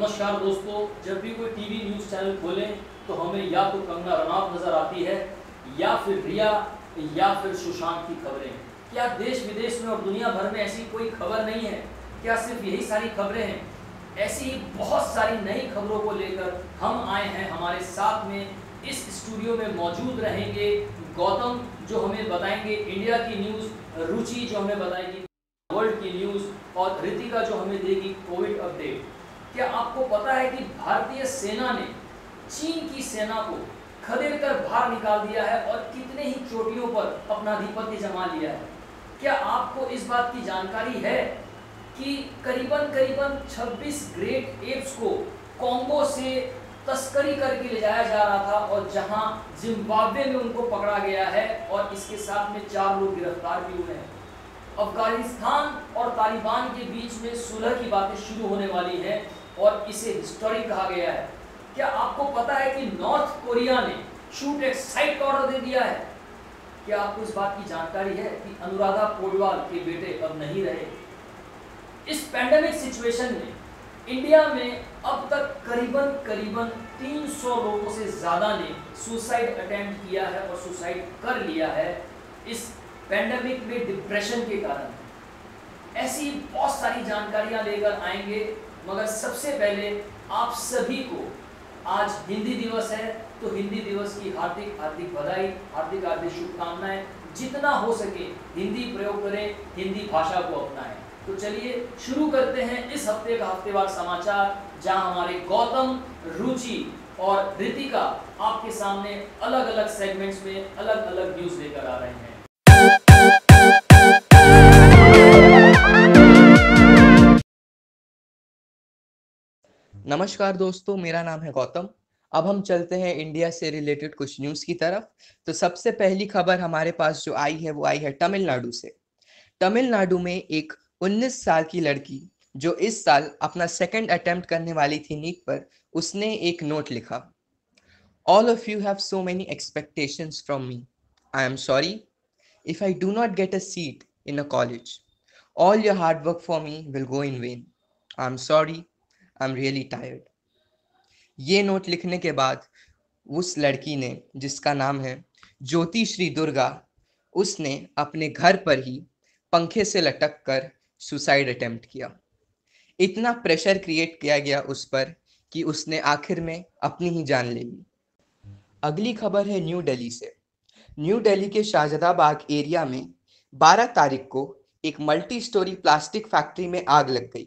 नमस्कार दोस्तों, जब भी कोई टीवी न्यूज़ चैनल खोलें तो हमें या तो कंगना रनौत नज़र आती है या फिर रिया या फिर सुशांत की खबरें। क्या देश विदेश में और दुनिया भर में ऐसी कोई खबर नहीं है? क्या सिर्फ यही सारी खबरें हैं? ऐसी बहुत सारी नई खबरों को लेकर हम आए हैं। हमारे साथ में इस स्टूडियो में मौजूद रहेंगे गौतम, जो हमें बताएंगे इंडिया की न्यूज़, रुचि जो हमें बताएगी वर्ल्ड की न्यूज़, और ऋतिका जो हमें देगी कोविड अपडेट। क्या आपको पता है कि भारतीय सेना ने चीन की सेना को खदेड़ कर बाहर निकाल दिया है और कितने ही चोटियों पर अपना आधिपत्य जमा लिया है? क्या आपको इस बात की जानकारी है कि करीबन 26 ग्रेट एप्स को कॉन्गो से तस्करी करके ले जाया जा रहा था और जहां जिम्बाब्वे में उनको पकड़ा गया है और इसके साथ में 4 लोग गिरफ्तार भी हुए हैं। अफगानिस्तान और तालिबान के बीच में सुलह की बातें शुरू होने वाली हैं और इसे हिस्टोरी कहा गया है। क्या आपको पता है कि नॉर्थ कोरिया ने शूट एंड साइट का ऑर्डर दे दिया है? क्या आपको इस बात की जानकारी है कि अनुराधा पौडवाल के बेटे अब नहीं रहे? इस पैंडेमिक सिचुएशन में इंडिया में अब तक करीबन 300 लोगों से ज़्यादा ने सुसाइड अटेम्प्ट किया है और सुसाइड कर लिया है इस पैंडेमिक में डिप्रेशन के कारण। ऐसी बहुत सारी जानकारियां लेकर आएंगे, मगर सबसे पहले आप सभी को आज हिंदी दिवस है तो हिंदी दिवस की हार्दिक बधाई, हार्दिक शुभकामनाएं। जितना हो सके हिंदी प्रयोग करें, हिंदी भाषा को अपनाएं। तो चलिए शुरू करते हैं इस हफ्ते का हफ्तेवार समाचार, जहां हमारे गौतम, रुचि और ऋतिका आपके सामने अलग अलग सेगमेंट्स में अलग अलग न्यूज लेकर आ रहे हैं। नमस्कार दोस्तों, मेरा नाम है गौतम। अब हम चलते हैं इंडिया से रिलेटेड कुछ न्यूज़ की तरफ। तो सबसे पहली खबर हमारे पास जो आई है वो आई है तमिलनाडु से। तमिलनाडु में एक 19 साल की लड़की जो इस साल अपना सेकंड अटेम्प्ट करने वाली थी नीट पर, उसने एक नोट लिखा। All of you have so many expectations from me. I am sorry if I do not get a seat in a college. All your hard work for me will go in vain. I am sorry, I am really tired. ये note लिखने के बाद उस लड़की ने, जिसका नाम है ज्योति श्री दुर्गा, उसने अपने घर पर ही पंखे से लटक कर सुसाइड अटेम्प्ट किया। इतना प्रेशर क्रिएट किया गया उस पर कि उसने आखिर में अपनी ही जान ले ली। अगली खबर है न्यू दिल्ली से। न्यू दिल्ली के शाहजदा बाग एरिया में 12 तारीख को एक मल्टी स्टोरी प्लास्टिक फैक्ट्री में आग लग गई।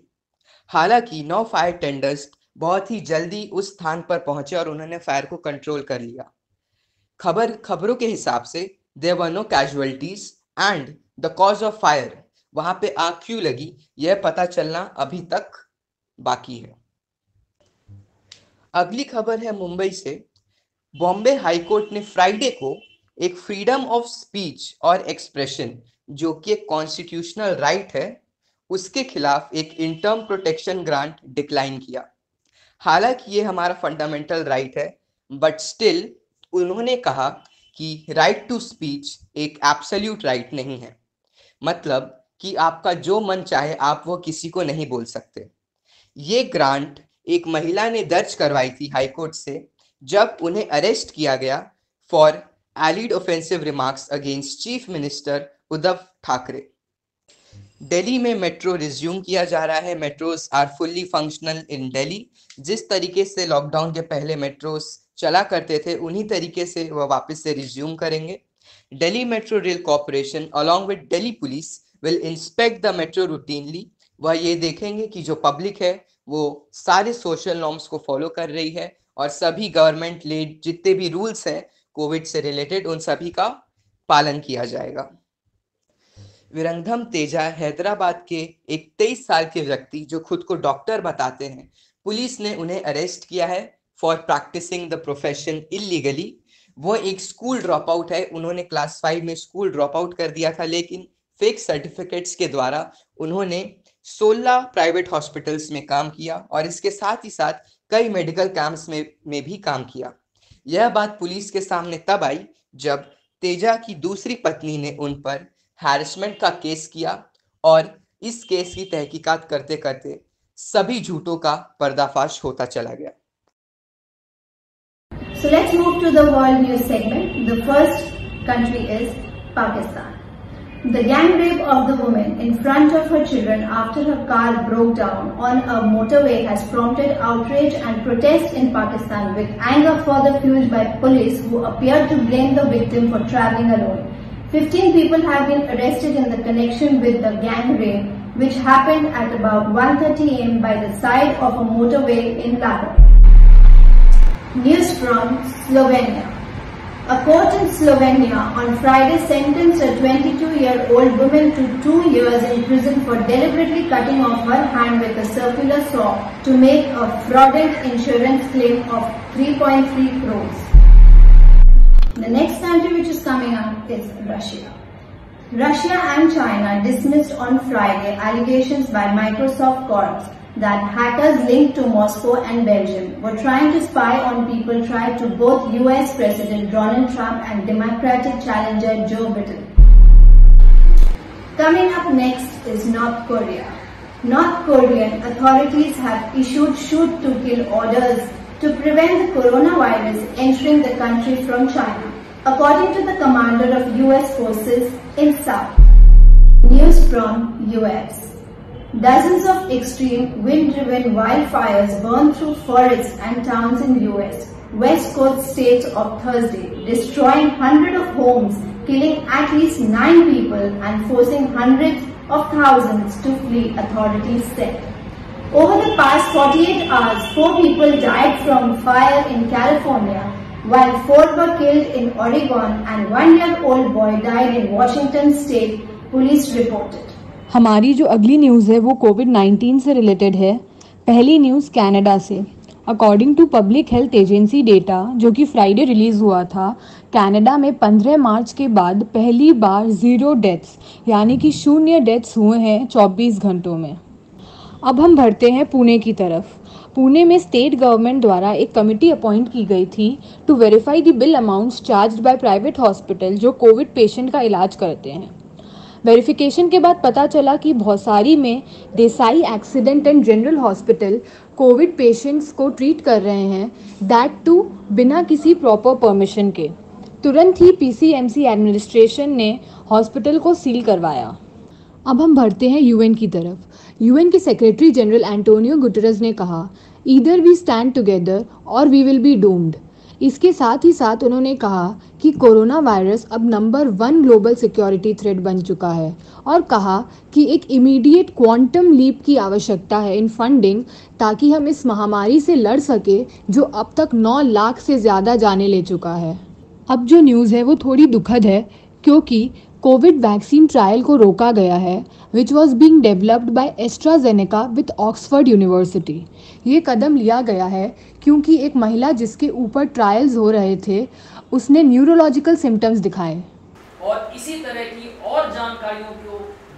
हालांकि 9 फायर टेंडर्स बहुत ही जल्दी उस स्थान पर पहुंचे और उन्होंने फायर को कंट्रोल कर लिया। खबरों के हिसाब से there were no casualties and the cause of fire, वहां पे आग क्यों लगी यह पता चलना अभी तक बाकी है। अगली खबर है मुंबई से। बॉम्बे हाईकोर्ट ने फ्राइडे को एक फ्रीडम ऑफ स्पीच और एक्सप्रेशन, जो कि एक कॉन्स्टिट्यूशनल राइट है, उसके खिलाफ एक इंटर्म प्रोटेक्शन ग्रांट डिक्लाइन किया। हालांकि ये हमारा फंडामेंटल राइट है, बट स्टिल उन्होंने कहा कि राइट टू स्पीच एक एब्सोल्यूट राइट नहीं है, मतलब कि आपका जो मन चाहे आप वो किसी को नहीं बोल सकते। ये ग्रांट एक महिला ने दर्ज करवाई थी हाईकोर्ट से, जब उन्हें अरेस्ट किया गया for alleged offensive remarks against chief minister Uddhav Thackeray. Delhi में मेट्रो रिज्यूम किया जा रहा है। Metros are fully functional in Delhi. जिस तरीके से लॉकडाउन के पहले मेट्रोज चला करते थे, उन्हीं तरीके से वह वापस से रिज्यूम करेंगे। Delhi metro rail corporation along with Delhi police will inspect the metro routinely. वह ये देखेंगे कि जो पब्लिक है वो सारे सोशल नॉर्म्स को फॉलो कर रही है और सभी गवर्नमेंट लेड जितने भी रूल्स हैं कोविड से रिलेटेड, उन सभी का पालन किया जाएगा। विरंगधम तेजा, हैदराबाद के एक 23 साल के व्यक्ति जो खुद को डॉक्टर बताते हैं, पुलिस ने उन्हें अरेस्ट किया है for practising the profession illegally. वो एक स्कूल ड्रॉप आउट है। उन्होंने क्लास 5 में स्कूल ड्रॉप आउट कर दिया था, लेकिन फेक सर्टिफिकेट्स के द्वारा उन्होंने 16 प्राइवेट हॉस्पिटल्स में काम किया और इसके साथ ही साथ कई मेडिकल कैंप्स में भी काम किया। यह बात पुलिस के सामने तब आई जब तेजा की दूसरी पत्नी ने उन पर हैरेसमेंट का केस किया और इस केस की तहकीकात करते करते सभी झूठों का पर्दाफाश होता चला गया। So let's move to the world news segment. The first country is Pakistan. The gang rape of the woman in front of her children after her car broke down on a motorway has prompted outrage and protest in Pakistan, with anger further fueled by police who appear to blame the victim for traveling alone. 15 people have been arrested in the connection with the gang rape, which happened at about 1:30 a.m. by the side of a motorway in Lahore. News from Slovenia. A court in Slovenia on Friday sentenced a 22-year-old woman to 2 years in prison for deliberately cutting off her hand with a circular saw to make a fraudulent insurance claim of 3.3 crores. The next country which is coming up is Russia. Russia and China dismissed on Friday allegations by Microsoft Corp that hackers linked to Moscow and Belgium were trying to spy on people tied to both US President Donald Trump and Democratic challenger Joe Biden. Coming up next is North Korea. North Korean authorities have issued shoot-to-kill orders to prevent the coronavirus entering the country from China, according to the commander of US forces in South. News from US. Dozens of extreme wind-driven wildfires burned through forests and towns in U.S. West Coast states on Thursday, destroying hundreds of homes, killing at least 9 people and forcing hundreds of thousands to flee, authorities said. Over the past 48 hours, 4 people died from fire in California, while 4 were killed in Oregon and 1-year-old boy died in Washington state, police reported. हमारी जो अगली news है वो कोविड-19 से related है। पहली news Canada से। According to public health agency data जो कि फ्राइडे रिलीज़ हुआ था, कनाडा में 15 मार्च के बाद पहली बार 0 डेथ्स यानी कि 0 डेथ्स हुए हैं 24 घंटों में। अब हम बढ़ते हैं पुणे की तरफ। पुणे में स्टेट गवर्नमेंट द्वारा एक कमेटी अपॉइंट की गई थी to verify the bill amounts charged by private hospital जो कोविड पेशेंट का इलाज करते हैं। वेरिफिकेशन के बाद पता चला कि भौसारी में Desai accident and general hospital Covid patients को ट्रीट कर रहे हैं, दैट टू बिना किसी प्रॉपर परमिशन के। तुरंत ही पीसीएमसी एडमिनिस्ट्रेशन ने हॉस्पिटल को सील करवाया। अब हम बढ़ते हैं यूएन की तरफ। यूएन के सेक्रेटरी जनरल एंटोनियो गुटेरेस ने कहा, ईदर वी स्टैंड टुगेदर और वी विल बी डूम्ड। इसके साथ ही साथ उन्होंने कहा कि कोरोना वायरस अब नंबर 1 ग्लोबल सिक्योरिटी थ्रेट बन चुका है और कहा कि एक इमीडिएट क्वांटम लीप की आवश्यकता है इन फंडिंग, ताकि हम इस महामारी से लड़ सके जो अब तक 9 लाख से ज़्यादा जाने ले चुका है। अब जो न्यूज़ है वो थोड़ी दुखद है क्योंकि कोविड वैक्सीन ट्रायल को रोका गया है, which was being developed by AstraZeneca with Oxford University. ये कदम लिया गया है क्योंकि एक महिला जिसके ऊपर ट्रायल्स हो रहे थे उसने न्यूरोलॉजिकल सिम्टम्स दिखाए। और इसी तरह की और जानकारियों को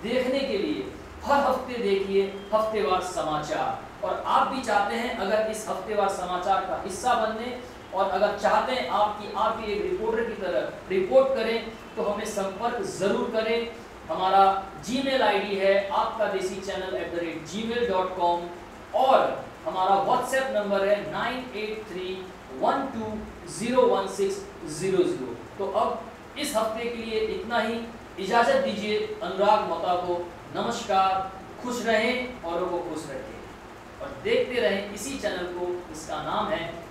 देखने के लिए हर हफ्ते देखिए हफ्तेवार समाचार। और आप भी चाहते हैं अगर इस हफ्तेवार समाचार का हिस्सा बनने, और अगर चाहते हैं आप भी एक रिपोर्टर की तरह रिपोर्ट करें, तो हमें संपर्क जरूर करें। हमारा जीमेल आईडी है aapkadeshi channel@gmail.com और हमारा व्हाट्सएप नंबर है 9831201600। तो अब इस हफ्ते के लिए इतना ही। इजाजत दीजिए अनुराग मोहता को। नमस्कार। खुश रहें, औरों को खुश रखें और देखते रहें इसी चैनल को। इसका नाम है